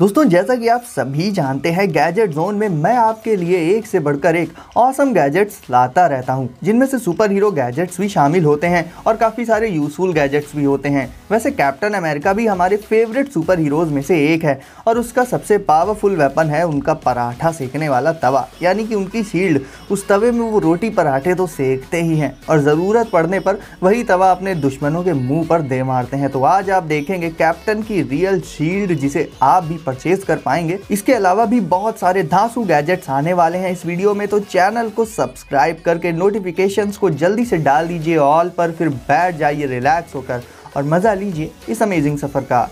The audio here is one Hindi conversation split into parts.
दोस्तों जैसा कि आप सभी जानते हैं गैजेट जोन में मैं आपके लिए एक से बढ़कर एक ऑसम गैजेट्स लाता रहता हूं, जिनमें से सुपर हीरो गैजेट्स भी शामिल होते हैं और काफ़ी सारे यूजफुल गैजेट्स भी होते हैं। वैसे कैप्टन अमेरिका भी हमारे फेवरेट सुपर हीरोज़ में से एक है और उसका सबसे पावरफुल वेपन है उनका पराठा सेकने वाला तवा, यानी कि उनकी शील्ड। उस तवे में वो रोटी पराठे तो सेकते ही हैं और ज़रूरत पड़ने पर वही तवा अपने दुश्मनों के मुँह पर दे मारते हैं। तो आज आप देखेंगे कैप्टन की रियल शील्ड, जिसे आप भी परचेज कर पाएंगे। इसके अलावा भी बहुत सारे धांसू गैजेट्स आने वाले हैं इस वीडियो में, तो चैनल को सब्सक्राइब करके नोटिफिकेशंस को जल्दी से डाल दीजिए ऑल पर, फिर बैठ जाइए रिलैक्स होकर और मज़ा लीजिए इस अमेजिंग सफ़र का।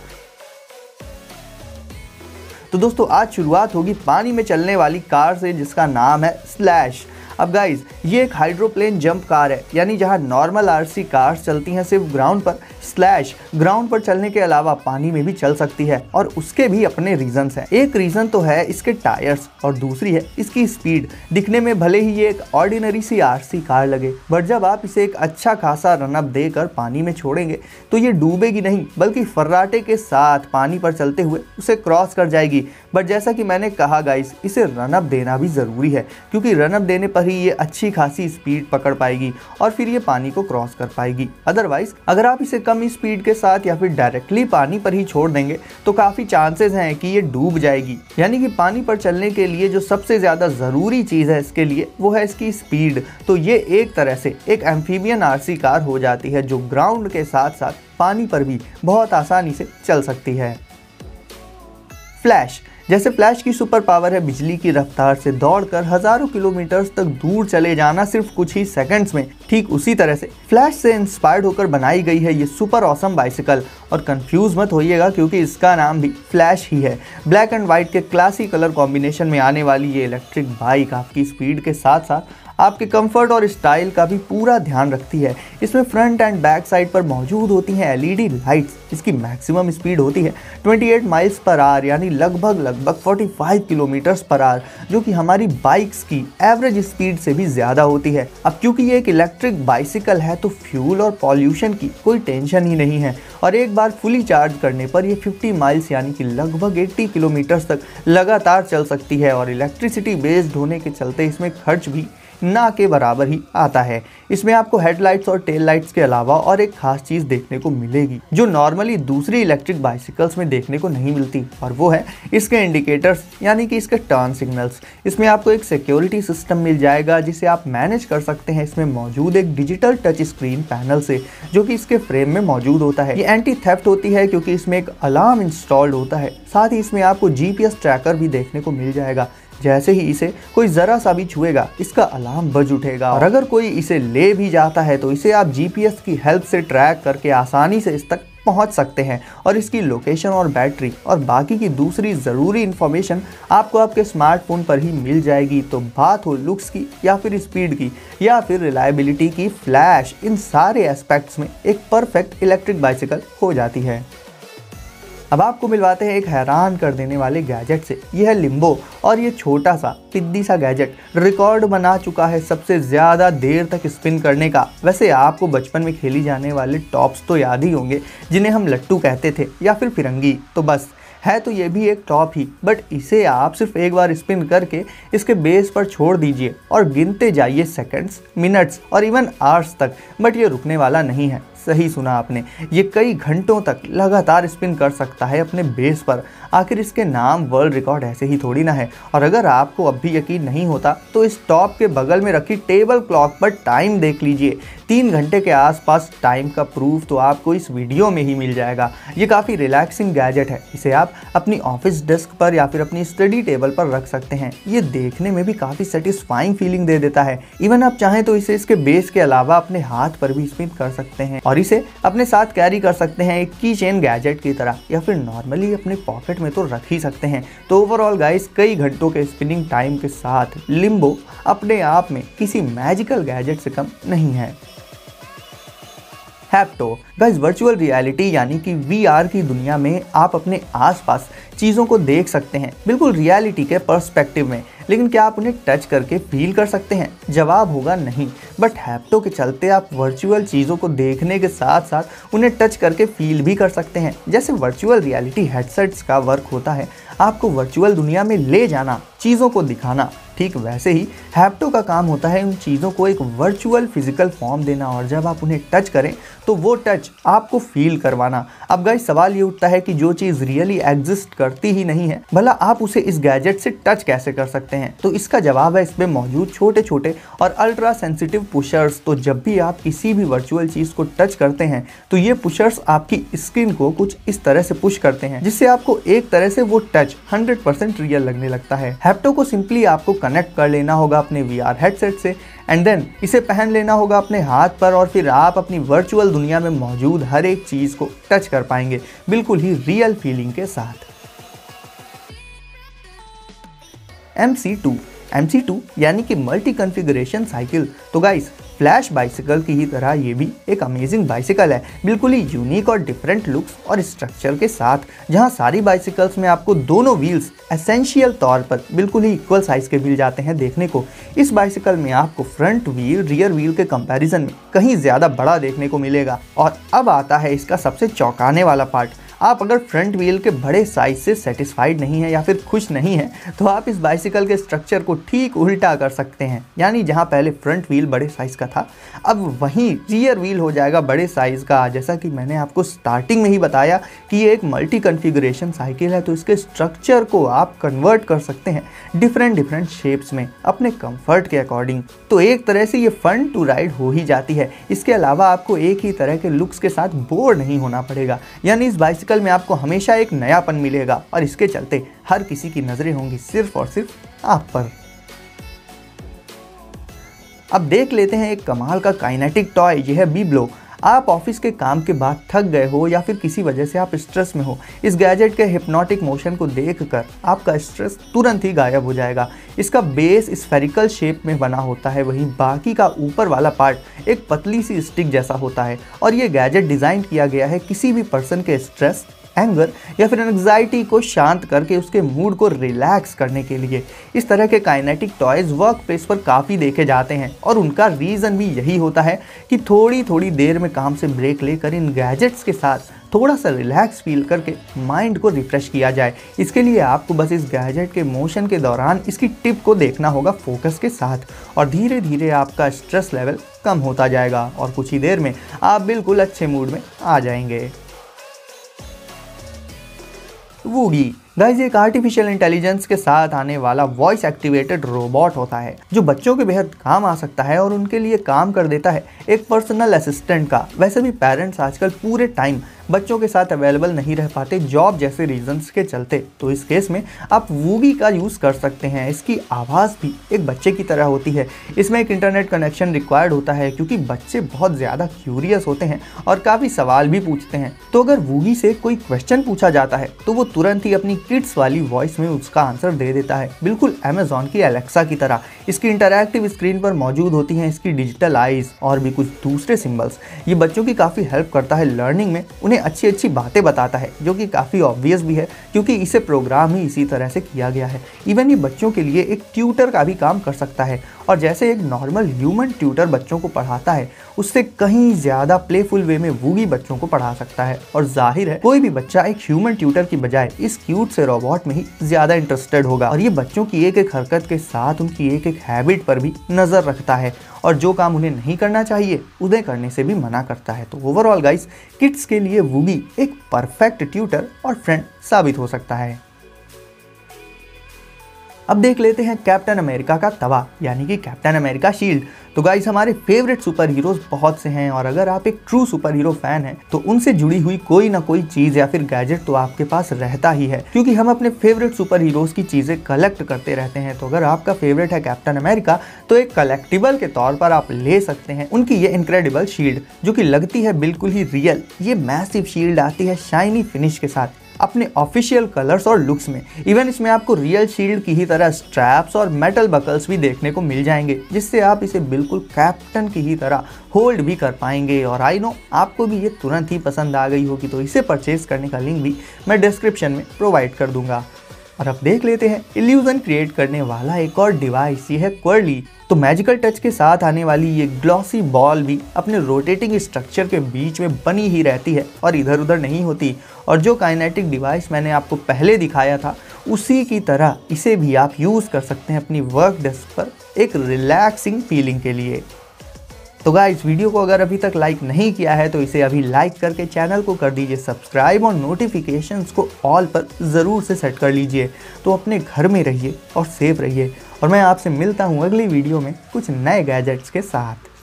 तो दोस्तों आज शुरुआत होगी पानी में चलने वाली कार से, जिसका नाम है स्लैश। अब गाइज ये एक हाइड्रोप्लेन जंप कार है, यानी जहाँ नॉर्मल आरसी कार्स चलती हैं सिर्फ ग्राउंड पर, स्लैश ग्राउंड पर चलने के अलावा पानी में भी चल सकती है और उसके भी अपने रीजंस हैं। एक रीज़न तो है इसके टायर्स और दूसरी है इसकी स्पीड। दिखने में भले ही ये एक ऑर्डिनरी सी आरसी कार लगे, बट जब आप इसे एक अच्छा खासा रनअप देकर पानी में छोड़ेंगे तो ये डूबेगी नहीं, बल्कि फर्राटे के साथ पानी पर चलते हुए उसे क्रॉस कर जाएगी। बट जैसा कि मैंने कहा गाइज, इसे रनअप देना भी ज़रूरी है, क्योंकि रनअप देने पर ही ये अच्छी खासी स्पीड पकड़ पाएगी और फिर ये पानी को क्रॉस कर पाएगी। अदरवाइज अगर आप इसे कम स्पीड के साथ या फिर डायरेक्टली पानी पर ही छोड़ देंगे तो काफ़ी चांसेस हैं कि ये डूब जाएगी। यानी कि पानी पर चलने के लिए जो सबसे ज़्यादा ज़रूरी चीज़ है इसके लिए, वो है इसकी स्पीड। तो ये एक तरह से एक एम्फीबियन आरसी कार हो जाती है, जो ग्राउंड के साथ साथ पानी पर भी बहुत आसानी से चल सकती है। फ्लैश, जैसे फ्लैश की सुपर पावर है बिजली की रफ्तार से दौड़कर हज़ारों किलोमीटर्स तक दूर चले जाना सिर्फ कुछ ही सेकंड्स में, ठीक उसी तरह से फ्लैश से इंस्पायर्ड होकर बनाई गई है ये सुपर ऑसम बाइसिकल। और कंफ्यूज मत होइएगा, क्योंकि इसका नाम भी फ्लैश ही है। ब्लैक एंड वाइट के क्लासी कलर कॉम्बिनेशन में आने वाली ये इलेक्ट्रिक बाइक आपकी स्पीड के साथ साथ आपके कंफर्ट और स्टाइल का भी पूरा ध्यान रखती है। इसमें फ्रंट एंड बैक साइड पर मौजूद होती हैं एलईडी लाइट्स। इसकी मैक्सिमम स्पीड होती है 28 माइल्स पर आवर, यानी लगभग 45 किलोमीटर्स पर आवर, जो कि हमारी बाइक्स की एवरेज स्पीड से भी ज़्यादा होती है। अब क्योंकि ये एक इलेक्ट्रिक बाइसिकल है तो फ्यूल और पॉल्यूशन की कोई टेंशन ही नहीं है, और एक बार फुली चार्ज करने पर यह 50 माइल्स यानी कि लगभग 80 किलोमीटर्स तक लगातार चल सकती है। और इलेक्ट्रिसिटी बेस्ड होने के चलते इसमें खर्च भी ना के बराबर ही आता है। इसमें आपको हेडलाइट्स और टेल लाइट्स के अलावा और एक खास चीज़ देखने को मिलेगी, जो नॉर्मली दूसरी इलेक्ट्रिक बाइसिकल्स में देखने को नहीं मिलती, और वो है इसके इंडिकेटर्स यानी कि इसके टर्न सिग्नल्स। इसमें आपको एक सिक्योरिटी सिस्टम मिल जाएगा, जिसे आप मैनेज कर सकते हैं इसमें मौजूद एक डिजिटल टच स्क्रीन पैनल से, जो कि इसके फ्रेम में मौजूद होता है। ये एंटी थेफ्ट होती है क्योंकि इसमें एक अलार्म इंस्टॉल्ड होता है। साथ ही इसमें आपको GPS ट्रैकर भी देखने को मिल जाएगा, जैसे ही इसे कोई ज़रा सा भी छुएगा इसका अलार्म बज उठेगा, और अगर कोई इसे ले भी जाता है तो इसे आप GPS की हेल्प से ट्रैक करके आसानी से इस तक पहुंच सकते हैं। और इसकी लोकेशन और बैटरी और बाकी की दूसरी ज़रूरी इन्फॉर्मेशन आपको आपके स्मार्टफोन पर ही मिल जाएगी। तो बात हो लुक्स की या फिर स्पीड की या फिर रिलायबिलिटी की, फ्लैश इन सारे एस्पेक्ट्स में एक परफेक्ट इलेक्ट्रिक बाइसिकल हो जाती है। अब आपको मिलवाते हैं एक हैरान कर देने वाले गैजेट से। यह है लिम्बो, और ये छोटा सा पिद्दी सा गैजेट रिकॉर्ड बना चुका है सबसे ज़्यादा देर तक स्पिन करने का। वैसे आपको बचपन में खेली जाने वाले टॉप्स तो याद ही होंगे, जिन्हें हम लट्टू कहते थे या फिर फिरंगी। तो बस है तो ये भी एक टॉप ही, बट इसे आप सिर्फ एक बार स्पिन करके इसके बेस पर छोड़ दीजिए और गिनते जाइए सेकंड्स, मिनट्स और इवन आवर्स तक, बट ये रुकने वाला नहीं है। सही सुना आपने, ये कई घंटों तक लगातार स्पिन कर सकता है अपने बेस पर। आखिर इसके नाम वर्ल्ड रिकॉर्ड ऐसे ही थोड़ी ना है। और अगर आपको अब भी यकीन नहीं होता तो इस टॉप के बगल में रखी टेबल क्लॉक पर टाइम देख लीजिए। 3 घंटे के आसपास टाइम का प्रूफ तो आपको इस वीडियो में ही मिल जाएगा। ये काफ़ी रिलैक्सिंग गैजेट है, इसे आप अपनी ऑफिस डेस्क पर या फिर अपनी स्टडी टेबल पर रख सकते हैं। ये देखने में भी काफ़ी सेटिस्फाइंग फीलिंग दे देता है। इवन आप चाहें तो इसे इसके बेस के अलावा अपने हाथ पर भी स्पिन कर सकते हैं, और इसे अपने साथ कैरी कर सकते हैं एक की चेन गैजेट की तरह, या फिर नॉर्मली अपने पॉकेट में तो रख ही सकते हैं। तो ओवरऑल गाइस कई घंटों के स्पिनिंग टाइम के साथ लिम्बो अपने आप में किसी मैजिकल गैजेट से कम नहीं है। हैप्टो। गाइस वर्चुअल रियलिटी यानी कि VR की दुनिया में आप अपने आसपास चीज़ों को देख सकते हैं बिल्कुल रियलिटी के पर्सपेक्टिव में, लेकिन क्या आप उन्हें टच करके फील कर सकते हैं? जवाब होगा नहीं। बट हैप्टो के चलते आप वर्चुअल चीज़ों को देखने के साथ साथ उन्हें टच करके फील भी कर सकते हैं। जैसे वर्चुअल रियलिटी हेडसेट्स का वर्क होता है आपको वर्चुअल दुनिया में ले जाना, चीज़ों को दिखाना, ठीक वैसे ही हैप्टो का काम होता है उन चीज़ों को एक वर्चुअल फिजिकल फॉर्म देना और जब आप उन्हें टच करें तो वो टच आपको फील करवाना। अब गाइस सवाल ये उठता है कि जो चीज़ रियली एग्जिस्ट करती ही नहीं है भला आप उसे इस गैजेट से टच कैसे कर सकते हैं? तो इसका जवाब है इसमें मौजूद छोटे छोटे और अल्ट्रा सेंसिटिव पुशर्स। तो जब भी आप किसी भी वर्चुअल चीज़ को टच करते हैं तो ये पुशर्स आपकी स्क्रीन को कुछ इस तरह से पुश करते हैं जिससे आपको एक तरह से वो टच 100% रियल लगने लगता है। हैप्टो को सिंपली आपको कनेक्ट कर लेना होगा अपने VR हेडसेट से एंड देन इसे पहन लेना होगा अपने हाथ पर और फिर आप अपनी वर्चुअल दुनिया में मौजूद हर एक चीज़ को टच कर पाएंगे बिल्कुल ही रियल फीलिंग के साथ। MC2 यानी कि मल्टी कन्फिगरेशन साइकिल। तो गाइस फ्लैश बाइसिकल की ही तरह ये भी एक अमेजिंग बाइसिकल है बिल्कुल ही यूनिक और डिफरेंट लुक्स और स्ट्रक्चर के साथ, जहां सारी बाइसिकल्स में आपको दोनों व्हील्स एसेंशियल तौर पर बिल्कुल ही इक्वल साइज के मिल जाते हैं देखने को। इस बाइसिकल में आपको फ्रंट व्हील रियर व्हील के कंपैरिजन में कहीं ज़्यादा बड़ा देखने को मिलेगा। और अब आता है इसका सबसे चौंकाने वाला पार्ट। आप अगर फ्रंट व्हील के बड़े साइज से सेटिस्फाइड नहीं हैं या फिर खुश नहीं हैं तो आप इस बाइसिकल के स्ट्रक्चर को ठीक उल्टा कर सकते हैं, यानी जहां पहले फ्रंट व्हील बड़े साइज़ का था अब वहीं रियर व्हील हो जाएगा बड़े साइज़ का। जैसा कि मैंने आपको स्टार्टिंग में ही बताया कि ये एक मल्टी कन्फिगरेशन साइकिल है तो इसके स्ट्रक्चर को आप कन्वर्ट कर सकते हैं डिफरेंट शेप्स में अपने कम्फर्ट के अकॉर्डिंग। तो एक तरह से ये फ़न टू राइड हो ही जाती है। इसके अलावा आपको एक ही तरह के लुक्स के साथ बोर नहीं होना पड़ेगा, यानी इस बाइसिकल में आपको हमेशा एक नयापन मिलेगा और इसके चलते हर किसी की नजरें होंगी सिर्फ और सिर्फ आप पर। अब देख लेते हैं एक कमाल का काइनेटिक टॉय, यह है बिब्लो। आप ऑफिस के काम के बाद थक गए हो या फिर किसी वजह से आप स्ट्रेस में हो, इस गैजेट के हिप्नोटिक मोशन को देखकर आपका स्ट्रेस तुरंत ही गायब हो जाएगा। इसका बेस स्फेरिकल शेप में बना होता है, वहीं बाकी का ऊपर वाला पार्ट एक पतली सी स्टिक जैसा होता है और ये गैजेट डिज़ाइन किया गया है किसी भी पर्सन के स्ट्रेस, एंगर या फिर एंग्जाइटी को शांत करके उसके मूड को रिलैक्स करने के लिए। इस तरह के काइनेटिक टॉयज़ वर्क प्लेस पर काफ़ी देखे जाते हैं और उनका रीज़न भी यही होता है कि थोड़ी देर में काम से ब्रेक लेकर इन गैजेट्स के साथ थोड़ा सा रिलैक्स फील करके माइंड को रिफ़्रेश किया जाए। इसके लिए आपको बस इस गैजेट के मोशन के दौरान इसकी टिप को देखना होगा फोकस के साथ और धीरे धीरे आपका स्ट्रेस लेवल कम होता जाएगा और कुछ ही देर में आप बिल्कुल अच्छे मूड में आ जाएंगे। वूगी गाइस एक आर्टिफिशियल इंटेलिजेंस के साथ आने वाला वॉइस एक्टिवेटेड रोबोट होता है जो बच्चों के बेहद काम आ सकता है और उनके लिए काम कर देता है एक पर्सनल असिस्टेंट का। वैसे भी पेरेंट्स आजकल पूरे टाइम बच्चों के साथ अवेलेबल नहीं रह पाते जॉब जैसे रीजंस के चलते, तो इस केस में आप वूगी का यूज़ कर सकते हैं। इसकी आवाज़ भी एक बच्चे की तरह होती है। इसमें एक इंटरनेट कनेक्शन रिक्वायर्ड होता है क्योंकि बच्चे बहुत ज़्यादा क्यूरियस होते हैं और काफ़ी सवाल भी पूछते हैं, तो अगर वूगी से कोई क्वेश्चन पूछा जाता है तो वो तुरंत ही अपनी किड्स वाली वॉइस में उसका आंसर दे देता है बिल्कुल अमेज़ॉन की एलेक्सा की तरह। इसकी इंटरैक्टिव स्क्रीन पर मौजूद होती हैं इसकी डिजिटल आइज़ और भी कुछ दूसरे सिम्बल्स। ये बच्चों की काफ़ी हेल्प करता है लर्निंग में, अच्छी अच्छी बातें बताता है जो कि काफ़ी ऑब्वियस भी है क्योंकि इसे प्रोग्राम ही इसी तरह से किया गया है। इवन ये बच्चों के लिए एक ट्यूटर का भी काम कर सकता है और जैसे एक नॉर्मल ह्यूमन ट्यूटर बच्चों को पढ़ाता है उससे कहीं ज़्यादा प्लेफुल वे में वूगी बच्चों को पढ़ा सकता है। और जाहिर है कोई भी बच्चा एक ह्यूमन ट्यूटर की बजाय इस क्यूट से रोबोट में ही ज़्यादा इंटरेस्टेड होगा और ये बच्चों की एक एक हरकत के साथ उनकी एक एक हैबिट पर भी नज़र रखता है और जो काम उन्हें नहीं करना चाहिए उन्हें करने से भी मना करता है। तो ओवरऑल गाइस किड्स के लिए वूगी एक परफेक्ट ट्यूटर और फ्रेंड साबित हो सकता है। अब देख लेते हैं कैप्टन अमेरिका का तवा यानी कि कैप्टन अमेरिका शील्ड। तो गाइस हमारे फेवरेट सुपर हीरोज़ बहुत से हैं और अगर आप एक ट्रू सुपर हीरो फैन हैं तो उनसे जुड़ी हुई कोई ना कोई चीज़ या फिर गैजेट तो आपके पास रहता ही है क्योंकि हम अपने फेवरेट सुपर हीरोज़ की चीज़ें कलेक्ट करते रहते हैं। तो अगर आपका फेवरेट है कैप्टन अमेरिका तो एक कलेक्टिबल के तौर पर आप ले सकते हैं उनकी ये इनक्रेडिबल शील्ड जो कि लगती है बिल्कुल ही रियल। ये मैसिव शील्ड आती है शाइनी फिनिश के साथ अपने ऑफिशियल कलर्स और लुक्स में। इवन इसमें आपको रियल शील्ड की ही तरह स्ट्रैप्स और मेटल बकल्स भी देखने को मिल जाएंगे, जिससे आप इसे बिल्कुल कैप्टन की ही तरह होल्ड भी कर पाएंगे। और आई नो आपको भी ये तुरंत ही पसंद आ गई होगी, तो इसे परचेज करने का लिंक भी मैं डिस्क्रिप्शन में प्रोवाइड कर दूंगा। और अब देख लेते हैं इल्यूजन क्रिएट करने वाला एक और डिवाइस, ये है कर्ली। तो मैजिकल टच के साथ आने वाली ये ग्लॉसी बॉल भी अपने रोटेटिंग स्ट्रक्चर के बीच में बनी ही रहती है और इधर उधर नहीं होती। और जो काइनेटिक डिवाइस मैंने आपको पहले दिखाया था उसी की तरह इसे भी आप यूज़ कर सकते हैं अपनी वर्क डेस्क पर एक रिलैक्सिंग फीलिंग के लिए। तो गाइस, वीडियो को अगर अभी तक लाइक नहीं किया है तो इसे अभी लाइक करके चैनल को कर दीजिए सब्सक्राइब और नोटिफिकेशंस को ऑल पर ज़रूर से सेट कर लीजिए। तो अपने घर में रहिए और सेफ रहिए, और मैं आपसे मिलता हूँ अगली वीडियो में कुछ नए गैजेट्स के साथ।